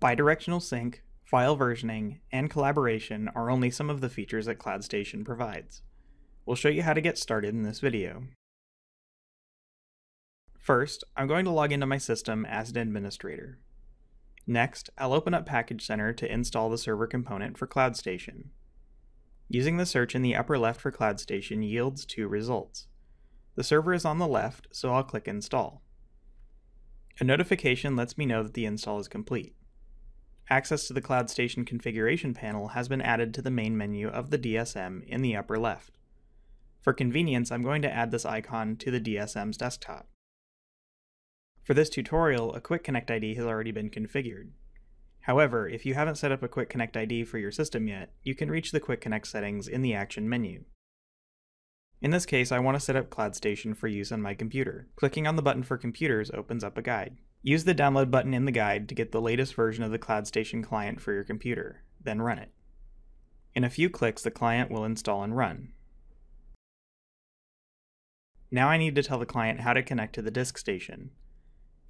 Bidirectional sync, file versioning, and collaboration are only some of the features that Cloud Station provides. We'll show you how to get started in this video. First, I'm going to log into my system as an administrator. Next, I'll open up Package Center to install the server component for Cloud Station. Using the search in the upper left for Cloud Station yields two results. The server is on the left, so I'll click Install. A notification lets me know that the install is complete. Access to the Cloud Station configuration panel has been added to the main menu of the DSM in the upper left. For convenience, I'm going to add this icon to the DSM's desktop. For this tutorial, a Quick Connect ID has already been configured. However, if you haven't set up a Quick Connect ID for your system yet, you can reach the Quick Connect settings in the Action menu. In this case, I want to set up Cloud Station for use on my computer. Clicking on the button for computers opens up a guide. Use the download button in the guide to get the latest version of the Cloud Station client for your computer, then run it. In a few clicks, the client will install and run. Now I need to tell the client how to connect to the DiskStation.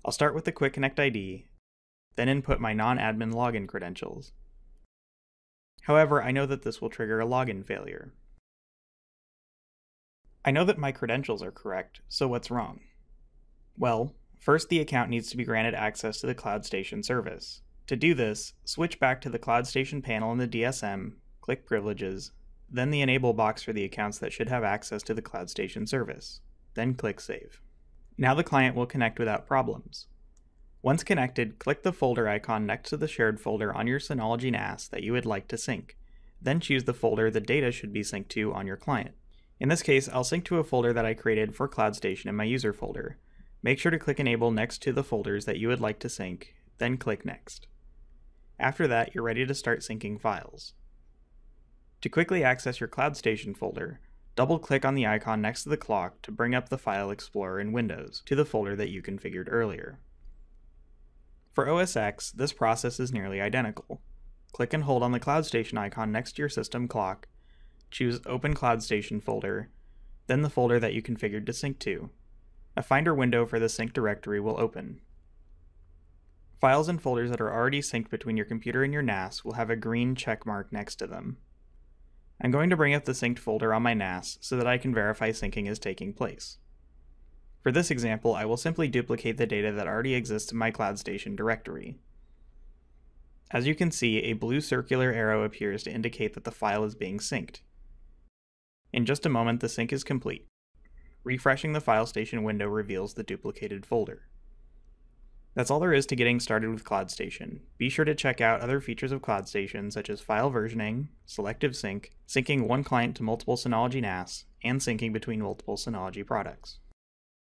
I'll start with the Quick Connect ID, then input my non-admin login credentials. However, I know that this will trigger a login failure. I know that my credentials are correct, so what's wrong? Well, first the account needs to be granted access to the Cloud Station service. To do this, switch back to the Cloud Station panel in the DSM, click Privileges, then the Enable box for the accounts that should have access to the Cloud Station service, then click Save. Now the client will connect without problems. Once connected, click the folder icon next to the shared folder on your Synology NAS that you would like to sync. Then choose the folder the data should be synced to on your client. In this case, I'll sync to a folder that I created for Cloud Station in my user folder. Make sure to click Enable next to the folders that you would like to sync, then click Next. After that, you're ready to start syncing files. To quickly access your Cloud Station folder, double-click on the icon next to the clock to bring up the File Explorer in Windows to the folder that you configured earlier. For OS X, this process is nearly identical. Click and hold on the Cloud Station icon next to your system clock, choose Open Cloud Station folder, then the folder that you configured to sync to. A Finder window for the sync directory will open. Files and folders that are already synced between your computer and your NAS will have a green check mark next to them. I'm going to bring up the synced folder on my NAS so that I can verify syncing is taking place. For this example, I will simply duplicate the data that already exists in my Cloud Station directory. As you can see, a blue circular arrow appears to indicate that the file is being synced. In just a moment, the sync is complete. Refreshing the File Station window reveals the duplicated folder. That's all there is to getting started with Cloud Station. Be sure to check out other features of Cloud Station such as file versioning, selective sync, syncing one client to multiple Synology NAS, and syncing between multiple Synology products.